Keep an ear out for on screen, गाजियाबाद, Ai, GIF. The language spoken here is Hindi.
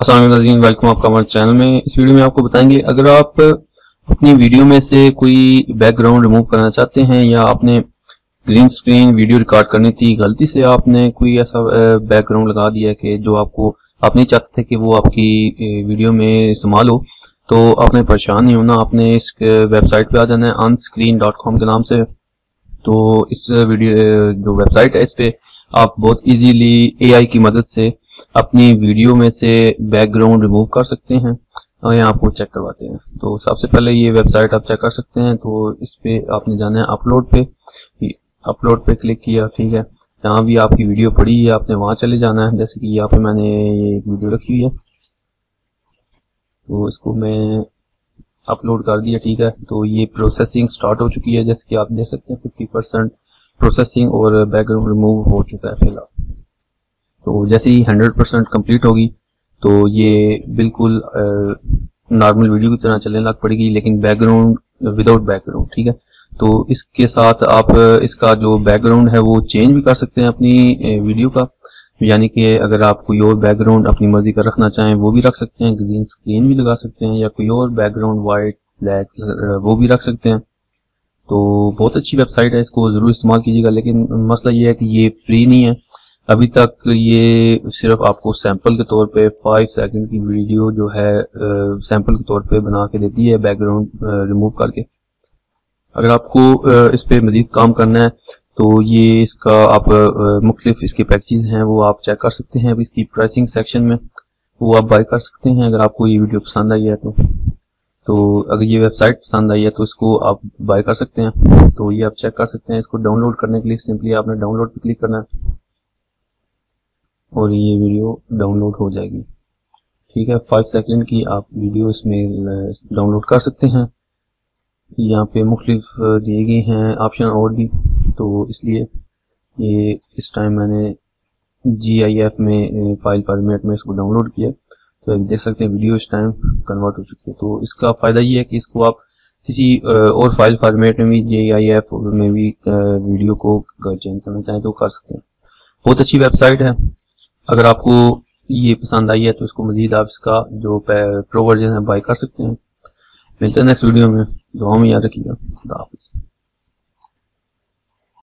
अस्सलाम वालेकुम, वेलकम आपका हमारे चैनल में। इस वीडियो में आपको बताएंगे अगर आप अपनी वीडियो में से कोई बैकग्राउंड रिमूव करना चाहते हैं या आपने ग्रीन स्क्रीन वीडियो रिकॉर्ड करनी थी, गलती से आपने कोई ऐसा बैकग्राउंड लगा दिया कि जो आपको आप नहीं चाहते थे कि वो आपकी वीडियो में इस्तेमाल हो, तो आपने परेशान नहीं होना। आपने इस वेबसाइट पे आ जाना है ऑन स्क्रीन के नाम से। तो इस वीडियो जो वेबसाइट है इस पर आप बहुत ईजीली AI की मदद से अपनी वीडियो में से बैकग्राउंड रिमूव कर सकते हैं और यहाँ आपको चेक करवाते हैं। तो सबसे पहले ये वेबसाइट आप चेक कर सकते हैं। तो इस पे आपने जाना है अपलोड पे क्लिक किया, ठीक है। जहाँ भी आपकी वीडियो पड़ी है आपने वहाँ चले जाना है। जैसे कि यहाँ पे मैंने ये वीडियो रखी हुई है तो इसको मैं अपलोड कर दिया, ठीक है। तो ये प्रोसेसिंग स्टार्ट हो चुकी है, जैसे कि आप देख सकते हैं 50% प्रोसेसिंग और बैकग्राउंड रिमूव हो चुका है फिलहाल। तो जैसे ही 100% कम्प्लीट होगी तो ये बिल्कुल नॉर्मल वीडियो की तरह चलने लग पड़ेगी, लेकिन बैकग्राउंड विदाउट बैकग्राउंड, ठीक है। तो इसके साथ आप इसका जो बैकग्राउंड है वो चेंज भी कर सकते हैं अपनी वीडियो का, यानी कि अगर आप कोई और बैकग्राउंड अपनी मर्जी का रखना चाहें वो भी रख सकते हैं, ग्रीन स्क्रीन भी लगा सकते हैं या कोई और बैकग्राउंड वाइट ब्लैक वो भी रख सकते हैं। तो बहुत अच्छी वेबसाइट है, इसको ज़रूर इस्तेमाल कीजिएगा। लेकिन मसला ये है कि ये फ्री नहीं है। अभी तक ये सिर्फ आपको सैंपल के तौर पे 5 सेकंड की वीडियो जो है सैंपल के तौर पे बना के देती है बैकग्राउंड रिमूव करके। अगर आपको इस पे मज़ीद काम करना है तो ये इसका आप मुख्तलिफ इसके पैकेजेस हैं वो आप चेक कर सकते हैं। अब इसकी प्राइसिंग सेक्शन में वो आप बाय कर सकते हैं अगर आपको ये वीडियो पसंद आई है तो अगर ये वेबसाइट पसंद आई है तो इसको आप बाय कर सकते हैं। तो ये आप चेक कर सकते हैं। इसको डाउनलोड करने के लिए सिंपली आपने डाउनलोड पर क्लिक करना है और ये वीडियो डाउनलोड हो जाएगी, ठीक है। 5 सेकंड की आप वीडियो इसमें डाउनलोड कर सकते हैं। यहाँ पे मुख्तलिफ दिए गए हैं ऑप्शन और भी, तो इसलिए ये इस टाइम मैंने GIF में फाइल फॉर्मेट में इसको डाउनलोड किया। तो आप देख सकते हैं वीडियो इस टाइम कन्वर्ट हो चुकी है। तो इसका फ़ायदा ये है कि इसको आप किसी और फाइल फॉर्मेट में भी GIF में भी वीडियो को चेंज करना चाहें तो कर सकते हैं। बहुत अच्छी वेबसाइट है। अगर आपको ये पसंद आई है तो इसको मज़ीद आप इसका जो प्रो वर्जन है बाय कर सकते हैं। मिलते हैं नेक्स्ट वीडियो में। दुआ में याद रखिएगा। खुदा हाफिज़।